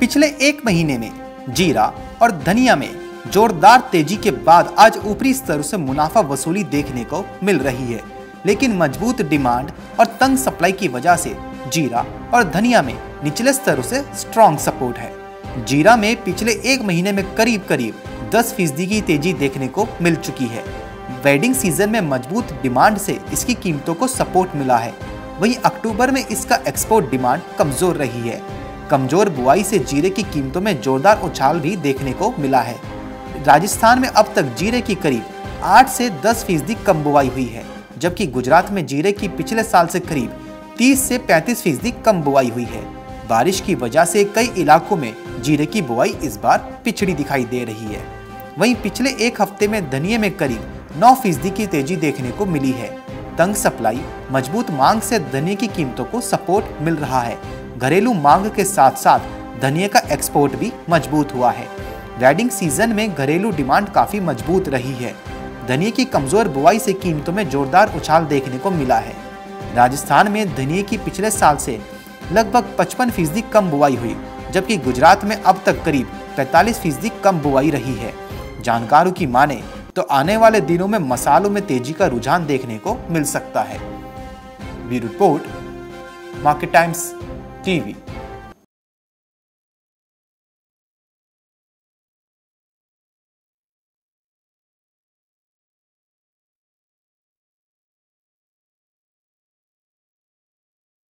पिछले एक महीने में जीरा और धनिया में जोरदार तेजी के बाद आज ऊपरी स्तरों से मुनाफा वसूली देखने को मिल रही है, लेकिन मजबूत डिमांड और तंग सप्लाई की वजह से जीरा और धनिया में निचले स्तरों से स्ट्रॉन्ग सपोर्ट है। जीरा में पिछले एक महीने में करीब करीब 10% की तेजी देखने को मिल चुकी है। वेडिंग सीजन में मजबूत डिमांड से इसकी कीमतों को सपोर्ट मिला है, वहीं अक्टूबर में इसका एक्सपोर्ट डिमांड कमजोर रही है। कमजोर बुआई से जीरे की कीमतों में जोरदार उछाल भी देखने को मिला है। राजस्थान में अब तक जीरे की करीब 8 से 10% कम बुआई हुई है, जबकि गुजरात में जीरे की पिछले साल से करीब 30 से 35% कम बुआई हुई है। बारिश की वजह से कई इलाकों में जीरे की बुआई इस बार पिछड़ी दिखाई दे रही है। वहीं पिछले एक हफ्ते में धनिये में करीब 9% की तेजी देखने को मिली है। तंग सप्लाई, मजबूत मांग से धनिये की कीमतों को सपोर्ट मिल रहा है। घरेलू मांग के साथ साथ धनिये का एक्सपोर्ट भी मजबूत हुआ है। वेडिंग सीजन में घरेलू डिमांड काफी मजबूत रही है। धनिये की कमजोर बुआई से कीमतों में जोरदार उछाल देखने को मिला है। राजस्थान में धनिये की पिछले साल से लगभग 55% कम बुआई हुई, जबकि गुजरात में अब तक करीब 45% कम बुआई रही है। जानकारों की माने तो आने वाले दिनों में मसालों में तेजी का रुझान देखने को मिल सकता है। Bureau report, market times TV.